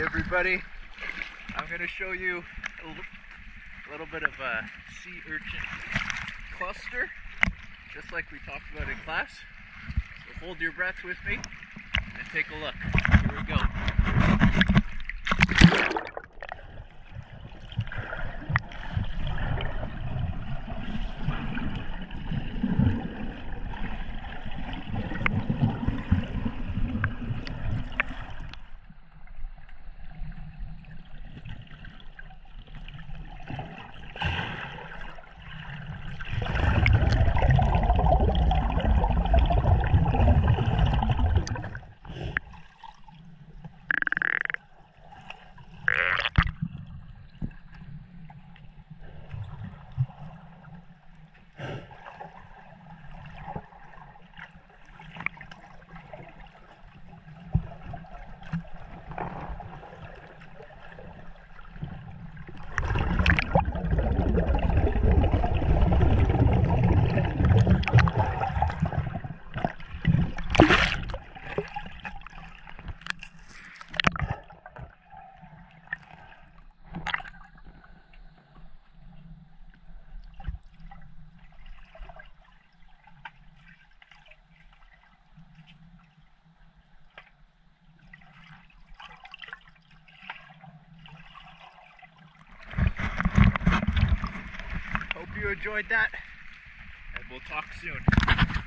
Hi everybody, I'm going to show you a little bit of a sea urchin cluster, just like we talked about in class. So hold your breath with me and take a look. Here we go. Enjoyed that, and we'll talk soon.